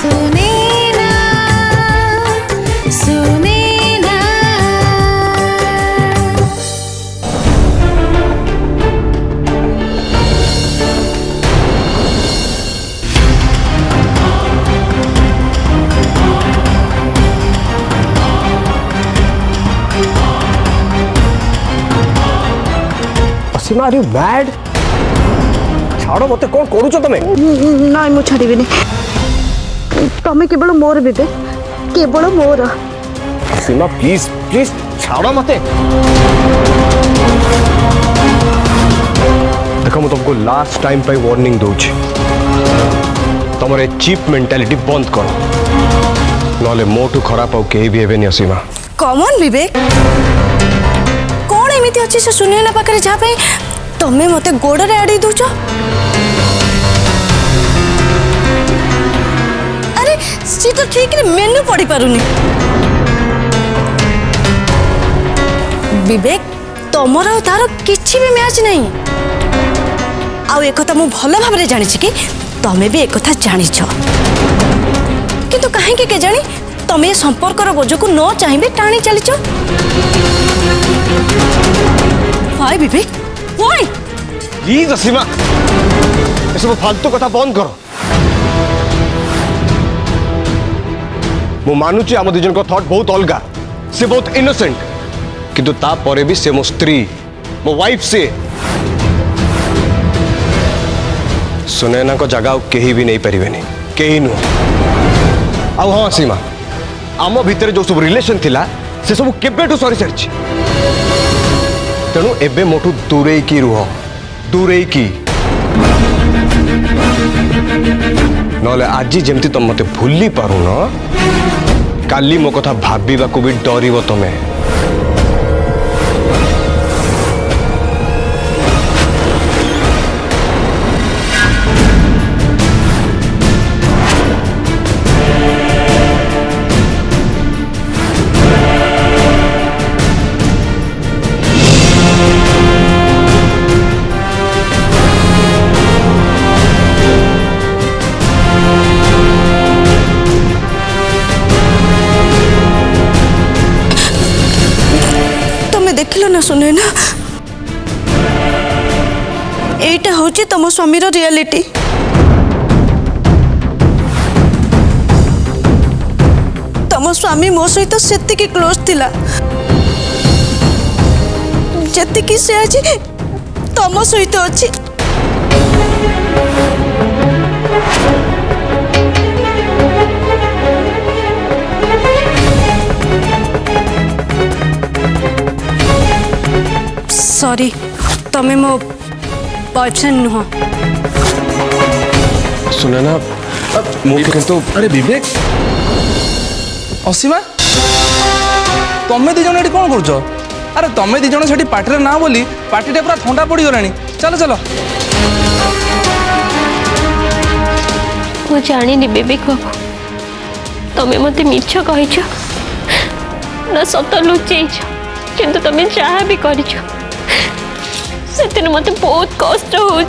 Seema are you bad छाड़ो मत कौन करूच तुम्हें ना मु छाड़ीनी तुम्हें केवल मोर बेबे केवल मोर सीमा प्लीज प्लीज छाड़ो मत देख मु तुमको लास्ट टाइम पे वार्निंग दूची तुम चीप मेंटालिटी बंद कर ना मोटू खराब आउ कहीं भी हेबेनी सीमा कमन विवेक सुनैयाना पाखे जापे तमें मत गोड़ आड़े दूच अरे सी तो ठीक मेनू पढ़ी पारुनी विवेक तमर तार कि मैच नहीं आकथा मुल भाव में जानी कि तमें भी एक कथा जानी किंतु कहीं के जानी तमें संपर्क बोझ को न चाहिए टाणी चली Why, Vivek? Why? Please, Asima. ऐसे वो फालतू कथा बंद करो। मु मानुची आम दुजन को थॉट बहुत अलगा से बहुत इनोसेंट किंतु ता परे भी से मो स्त्री मो वाइफ से सुनैयाना को जगह कहीं भी नहीं पारिबेनी कहीं नु आ हां सीमा आम भितर जो सब रिलेशन थिला से सब केबेटू सॉरी सरची तेणु एबे मोटू दूरे की रुह दूरे की नले आज जमती तुम मत भूली पारुन काली मो कथा भाबीबा को भी डर तुम्हें सुने ना एटा होची तुम स्वामी रो रियलिटी तुम स्वामी मो सहित सेति की क्लोज थिला जति की से आज तुम सहित अछि सॉरी तमें मो बॉयफ्रेंड नुह सुनैयाना तो अरे विवेक असीमा तमें दिज कौन कर अरे तमें दिज से पार्टी ना बोली पार्टी पूरा ठंडा पड़ गला चलो चलो मु जानी विवेक बाबू तमें मत मिछ कही ना सत लुचे किंतु तमें चाह भी कर मत बहुत कष्ट अरे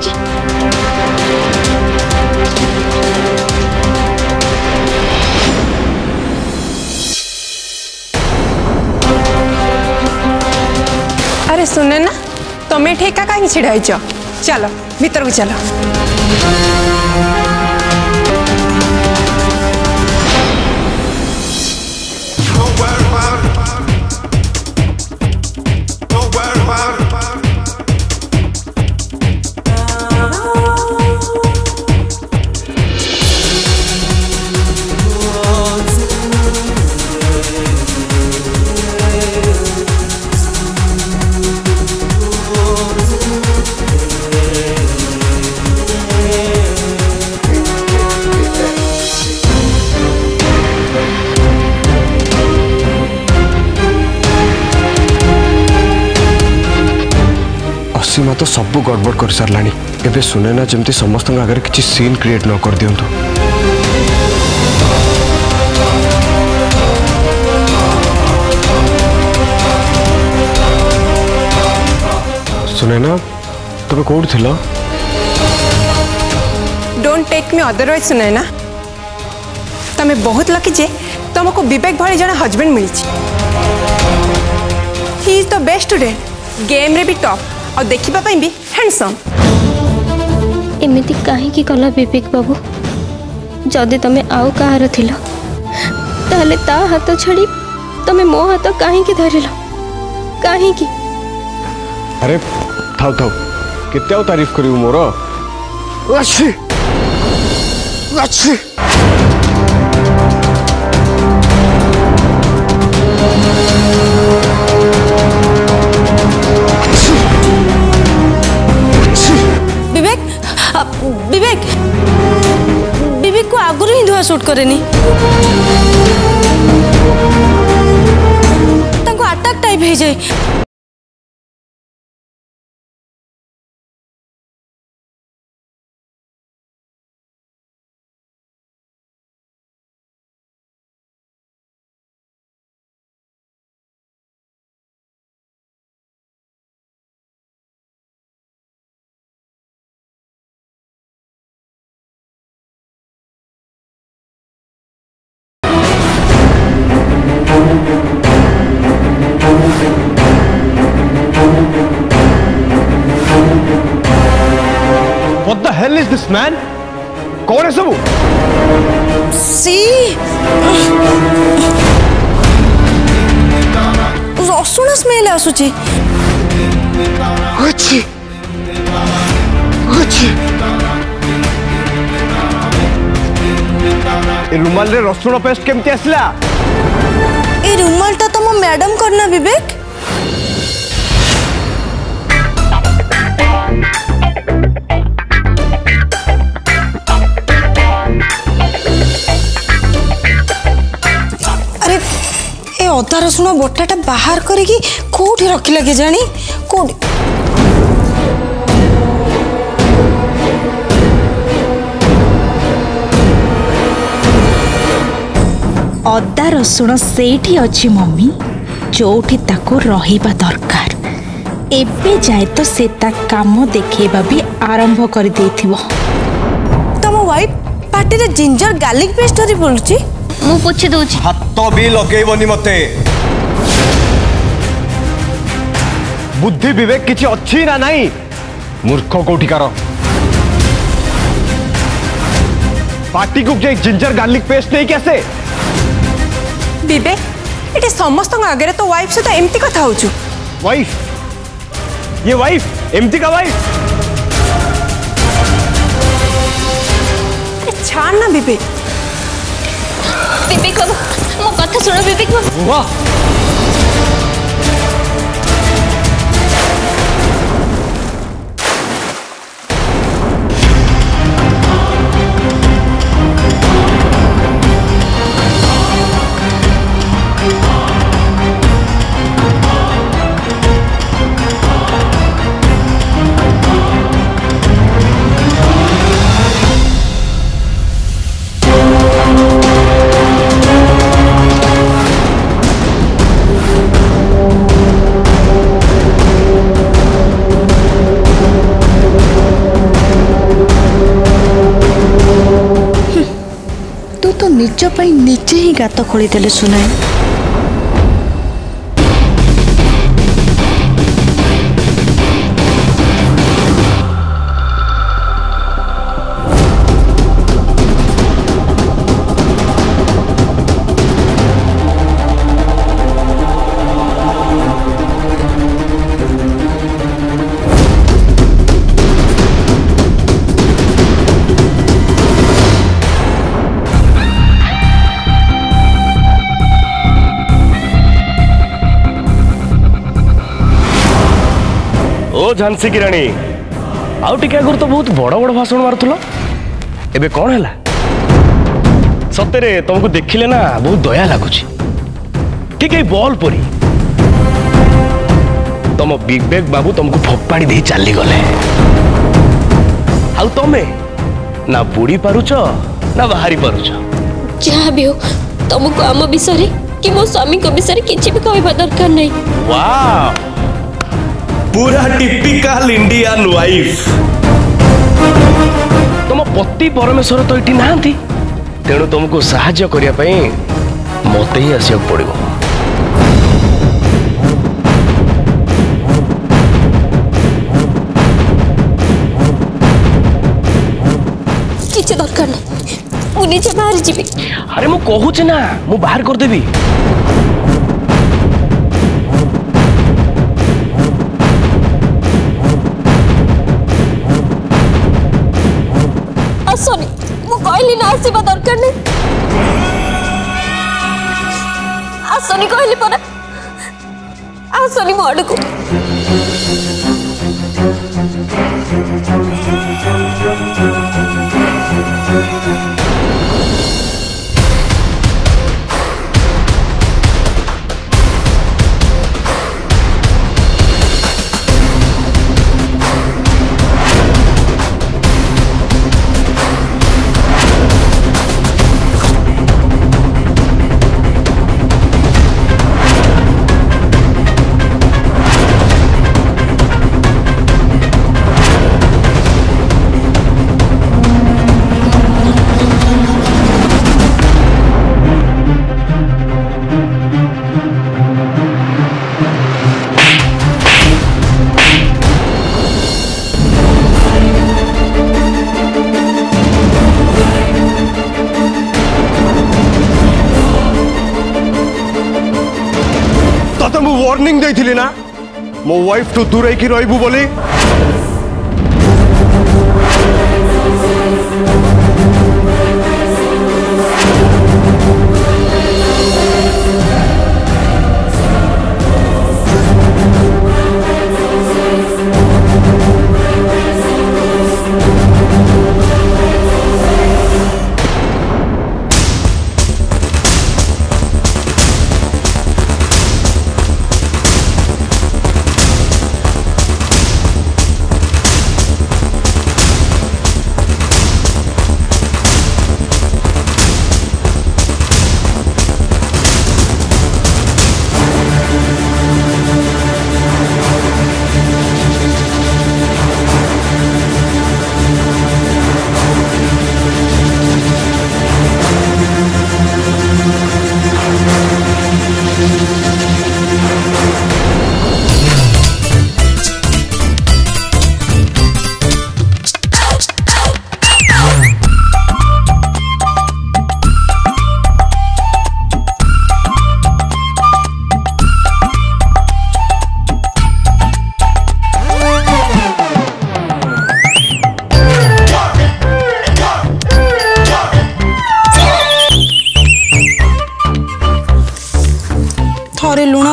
सुने ना तुम्हें ठेका कहीं छिड़ा चलो भीतर को चलो सीमा तो सब गड़बड़ कर सारा एवं सुनैयाना जमती समस्त आगे किसी सीन क्रिएट न कर दिंतु सुनैयाना तुम कौट थी don't take me otherwise Sunaina तुम बहुत लकी जे तुमको विवेक भाई जन हजबैंड मिली। He is the best student, game रे भी टॉप और देखिबा पई भी हैंडसम। एमिति काहे की कला विवेक बाबू, जदि तुम आउ कहार थिलो ताले ता हाथ छड़ी तुम मो हाथ काहे की धरिलो काहे की? अरे थाउ थाउ कितने और तारीफ करियो मोरो। लच्छी लच्छी विवेक को आगुरी ही धुआ शूट करेनी तंको अटैक टाइप हो जाए। What the hell is this man? कौन है सबू? See? रसुण स्मेल आसुची। अच्छी। अच्छी। ये रुमाल रे रसुण पेस्ट केमती आसला? ये रुमाल ता तुम मैडम करना विवेक। अदा रसुण बोटाटा बाहर करोटी रखिल के जानी कौटी अदा रसुण से अच्छी मम्मी जो रहा दरकार एबे जाए तो से कम देखा भी आरंभ कर तुम wife party ginger garlic paste धरी बोलुची। मु पूछी दूची हाथ भी लगेबनी मते बुद्धि विवेक किछि अच्छी ना नहीं मूर्ख कोठिकार पार्टी को जे जिंजर गार्लिक पेस्ट नहीं कैसे विवेक इटे समस्त आगे तो वाइफ से तो एमती कथा होचु। वाइफ ये वाइफ एमती का वाइफ छाड़ ना विवेक। विवेक बाबू मो कथा सुनो विवेक बाबू। वाह निजे ही गात खोली देले सुनाय। झांसी की रानी आउ टिके आगुर तो बहुत बड़ बड़ भाषण मारुल एबे कौन है सतरे तुमको देखिले ना बहुत दया लगुच ठीक है बॉल परी तुम विवेक बाबू तुमको फोपाड़ी दे चली गले आउ तमे ना बुड़ी पारुच ना बाहरी पारुच जहाँ भी हो तुमको आम विषय कि मो स्वामी विषय किसी भी कहवा दरकार नहीं। वाह पूरा टिपिकल इंडियन वाइफ तुम पति परमेश्वर तो ये नहांती तेणु तुमको साहाय्य करिया पई मते ही आसिया पड़िबो। किछ दरकार नै मु निचे बाहर जिबी। अरे मु कहू छी ना मु बाहर कर देबी। असोनी मु कहली ना आसीबा दरकार नै। असोनी कहली पर असोनी मो अडकू। वार्निंग दे ना मो वाइफ टू दूर की रही बोली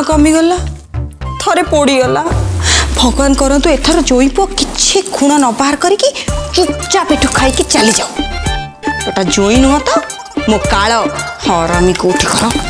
कमीगला थरे पोड़ीगला भगवान करूँ तो एथर जोई पु कि खुण न बाहर करके चुपचाप एठू खाई चली जाओ। गोटा जोई नुह तो मो काल हरामी कौटी कर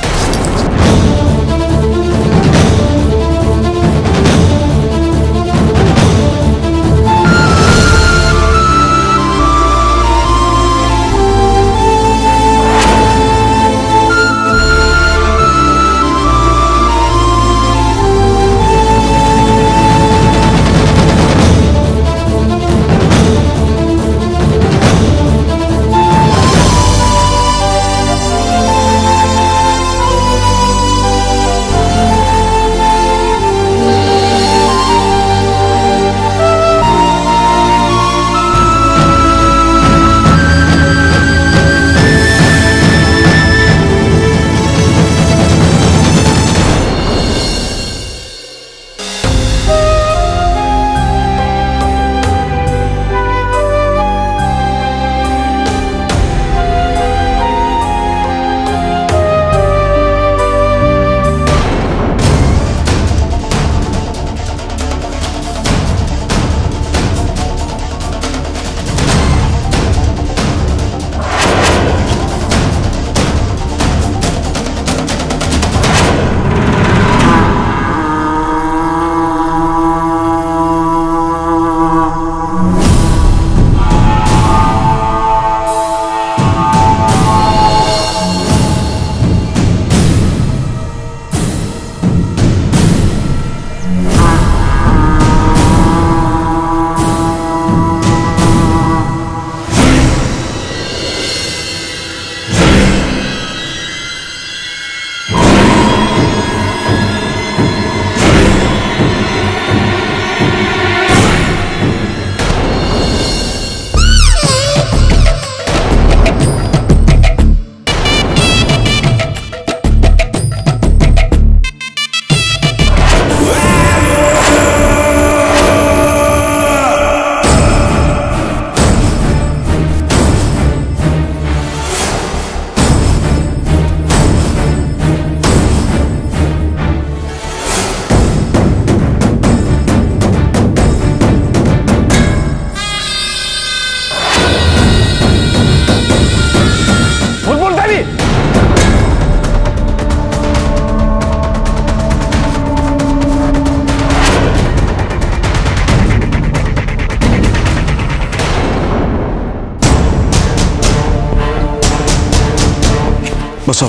बसो,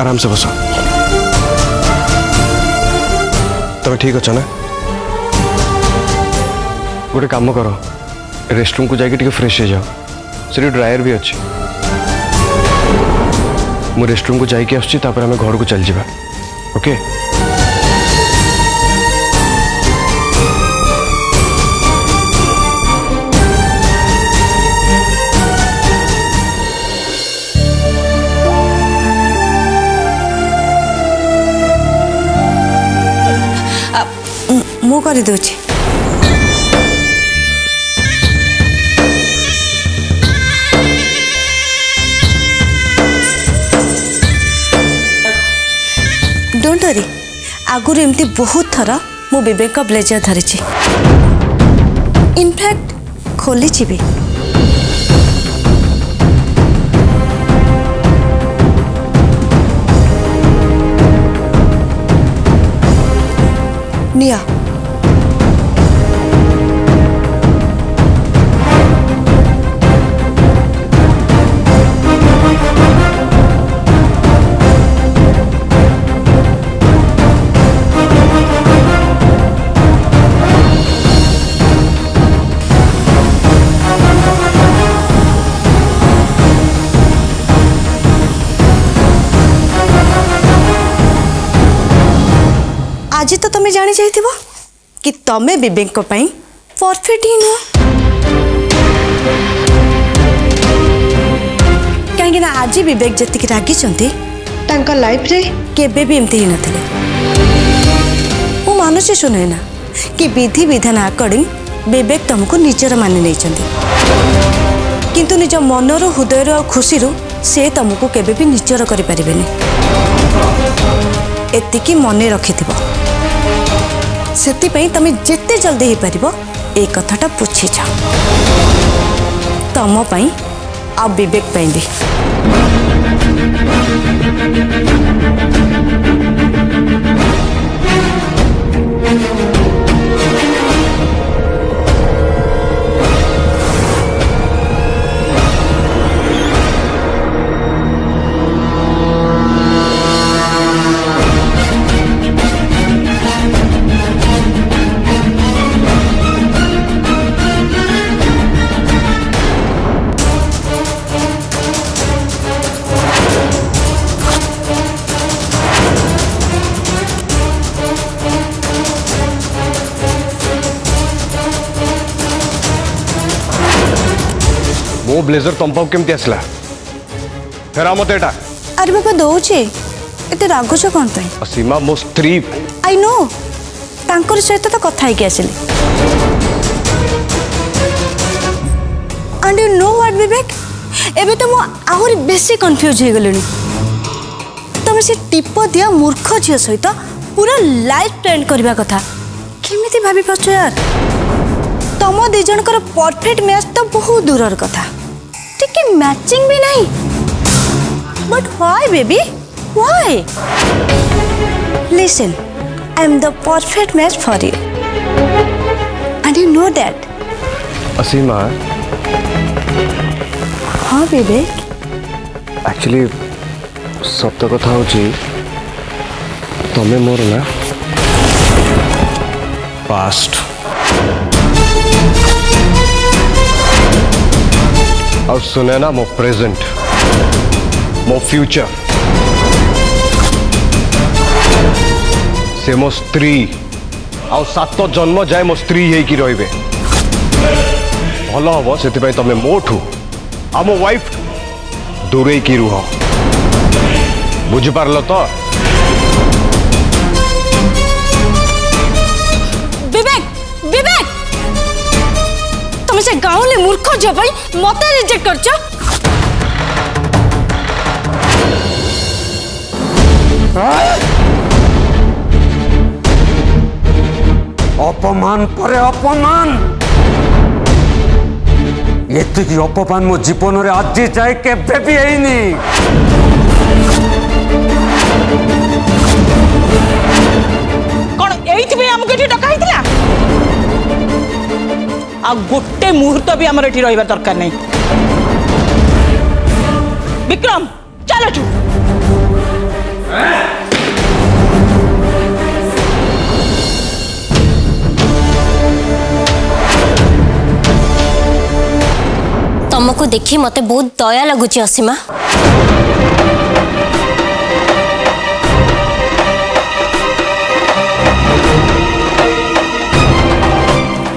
आराम से बसो। तब ठीक अच्छे ना? गोटे काम करो, रेस्ट रूम को जाके टिके फ्रेश हो जाओ। से ड्रायर भी अच्छे। मु रेस्ट रूम को जाके आसुची, तापर हमें घर को चल जावा। ओके मु कर दूची। डोंट वरी, आगुरी एमती बहुत थर मो बेबेक ब्लेजर धरी, इनफैक्ट खोली भी। निया आज तो तुम्हें जानी चाहिए कि तुम्हें बेबेक को पाई परफेक्ट ही नु, कहीं आज बेबेक जति रागी लाइफ रे केबे भी एमती हो मानुचे। सुनैना कि विधि विधान अकॉर्डिंग बेबेक तुमको निजर माने नहीं, किंतु निज मन रो हृदय रो खुशी रो से तुमको केबे भी निजर कर पारेबेनी। एतिकी मने रखिथिबो, सेति पई तमे जिते जल्दी ही परिबो ए कथाटा पूछि जा। तम पई आ विवेक पई भी वो ब्लेजर तुम पाक केमती आसला फेरा मत एटा। अरे बाबा दौचे एते रागो छ कोन पई? असीमा मो स्त्री आई नो, तांकर सहित तो कथा हे आसली। And you know what Vivek, एबे तो मो आहुरी बेसी कंफ्यूज हो गेलनी। तमे से टिप दिया मूर्ख झियो सहित पूरा लाइफ ट्रेंड करबा कथा केमिति भाबी पछो यार। तम दु जनकर परफेक्ट मैच तो बहुत दूरर कथा, मैचिंग भी नहीं। But why baby, why? Listen, I am the perfect match for you and you know that. Asima. हाँ बेबी। एक्चुअली सत कथा होची तुम्हें मोर ना पास्ट और सुनैना मो प्रेजेंट मो फ्यूचर से मो स्त्री और सात जन्म जाए मो स्त्री होगी रे। भल हम से तुम मोठू आ मो वाइफ दूरे की रुह, बुझिपार तो? से गाँवले मूर्ख झी मत रिजेक्ट कर। अपमान पर अपमान, एत अपमान मो जीवन रे आज जाए के भी हैनी। कौन ये आमको डका आ गोटे मुहूर्त भी आमर एठी रहिबा दरकार नहीं। विक्रम चल। देखी मते बहुत दया लगुच असीमा।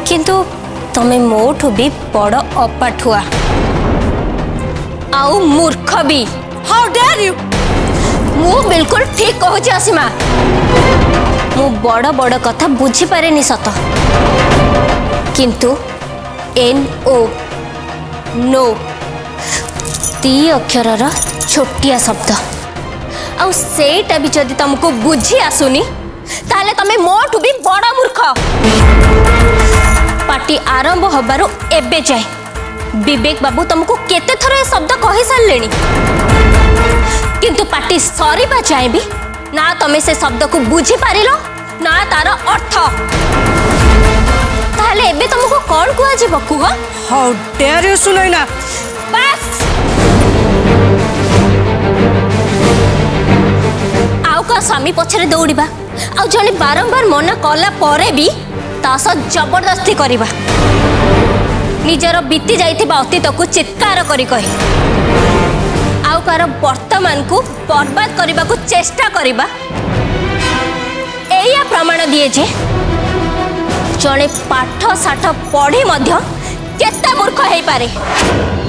किंतु तमे मोठू भी बड़ अपाठुआ आउ मूर्ख भी। How dare you. मु बिल्कुल ठीक कहूँ असीमा। मु बड़ बड़ कथा बुझी पारे नी सत, किंतु NO नो ती अक्षर छोटिया शब्द आउ सेटा भी जदि तुमको बुझी आसुनी ताले तमे मोठू भी बड़ मूर्ख। पार्टी आरंभ हबारु एबे जाए विवेक बाबू तुमको केते थर ए शब्द कहि सारलेनी, किंतु पार्टी सरीबा जाए भी ना तमे से शब्द को बुझी पारिलो ना तार अर्थ। ताले एबे तुमको कौन कुआ जे बकुवा। How dare you Sunaina. बस आउ का स्वामी पछरे दौड़ीबा आउ जने बारंबार मना कला परे भी तास जबरदस्ती करिबा, निजर बीती जाइथिबा अतीत को चित्कार करी कहि आउ कार वर्तमान को बर्बाद करिबा को चेष्टा करिबा। एया प्रमाण दिए जे जड़े पाठ साठ पढ़ी मध्य केता मूर्ख है पारे।